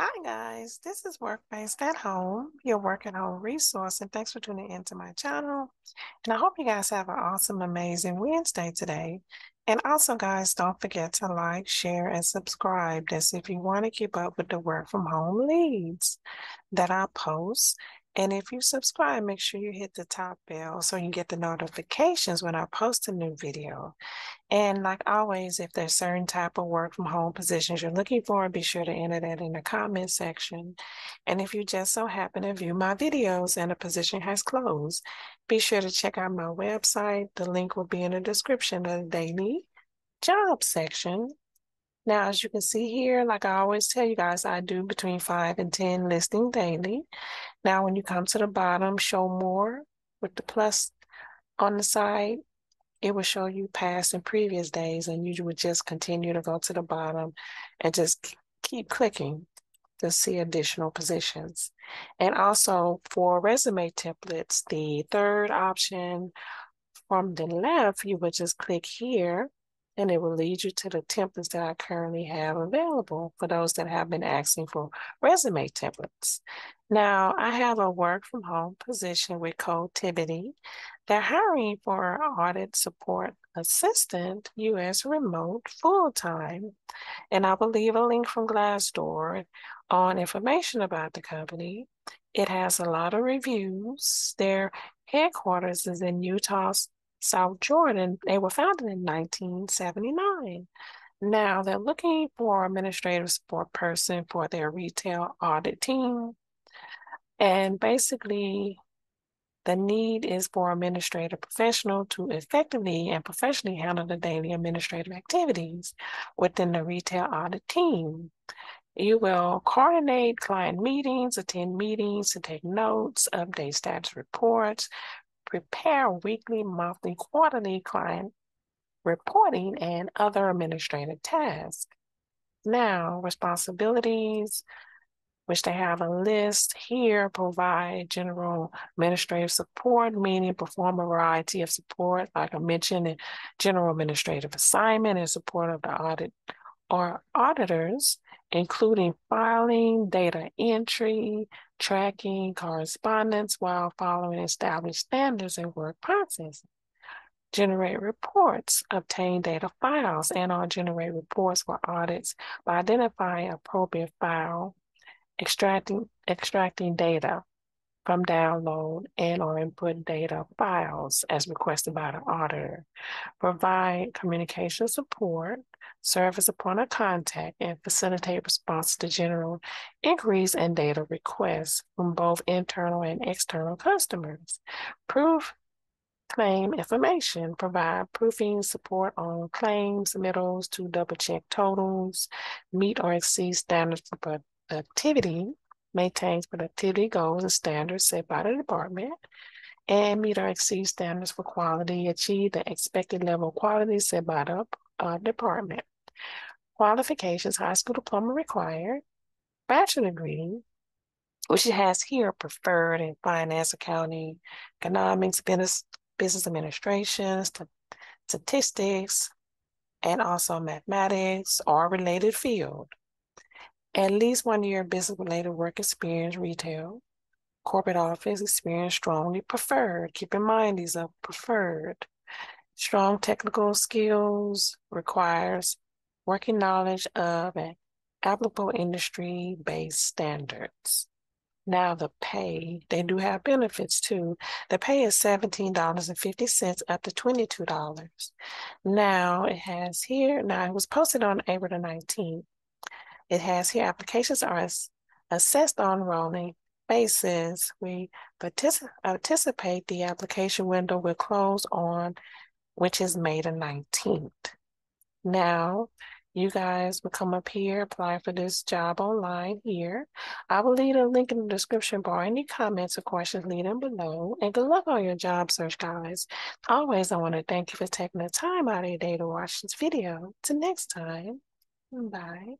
Hi guys, this is Work Based at Home, your work at home resource, and thanks for tuning in to my channel. And I hope you guys have an awesome, amazing Wednesday today. And also guys, don't forget to like, share, and subscribe this if you want to keep up with the work from home leads that I post. And if you subscribe, make sure you hit the top bell so you get the notifications when I post a new video. And like always, if there's certain type of work from home positions you're looking for, be sure to enter that in the comment section. And if you just so happen to view my videos and a position has closed, be sure to check out my website. The link will be in the description of the daily job section. Now, as you can see here, like I always tell you guys, I do between 5 and 10 listings daily. Now, when you come to the bottom, show more with the plus on the side, it will show you past and previous days, and you would just continue to go to the bottom and just keep clicking to see additional positions. And also for resume templates, the third option from the left, you would just click here, and it will lead you to the templates that I currently have available for those that have been asking for resume templates. Now, I have a work from home position with Cotiviti. They're hiring for an audit support assistant, U.S. remote, full-time. And I will leave a link from Glassdoor on information about the company. It has a lot of reviews. Their headquarters is in Utah, South Jordan. They were founded in 1979. Now they're looking for an administrative support person for their retail audit team. And basically, the need is for an administrative professional to effectively and professionally handle the daily administrative activities within the retail audit team. You will coordinate client meetings, attend meetings to take notes, update status reports, prepare weekly, monthly, quarterly client reporting, and other administrative tasks. Now, responsibilities, which they have a list here, provide general administrative support, meaning perform a variety of support, like I mentioned, general administrative assignment in support of the audit or auditors, including filing, data entry, tracking, correspondence, while following established standards and work processes. Generate reports, obtain data files, and/or generate reports for audits by identifying appropriate file, extracting data from download and/or input data files as requested by the auditor. Provide communication support, serve as a point of contact, and facilitate response to general inquiries and data requests from both internal and external customers. Proof claim information, provide proofing support on claims, submittals to double-check totals, meet or exceed standards for productivity, maintains productivity goals and standards set by the department, and meet or exceed standards for quality, achieve the expected level of quality set by the department. Qualifications, high school diploma required, bachelor degree, which it has here preferred in finance, accounting, economics, business administration, statistics, and also mathematics or related field. At least 1 year business-related work experience, retail, corporate office experience strongly preferred. Keep in mind these are preferred. Strong technical skills, requires working knowledge of and applicable industry-based standards. Now the pay, they do have benefits too. The pay is $17.50 up to $22. Now it has here, now it was posted on April the 19th. It has here, applications are assessed on rolling basis. We anticipate the application window will close on, which is May the 19th. Now, you guys will come up here, apply for this job online here. I will leave a link in the description bar. Any comments or questions, leave them below. And good luck on your job search, guys. Always, I want to thank you for taking the time out of your day to watch this video. Till next time, bye.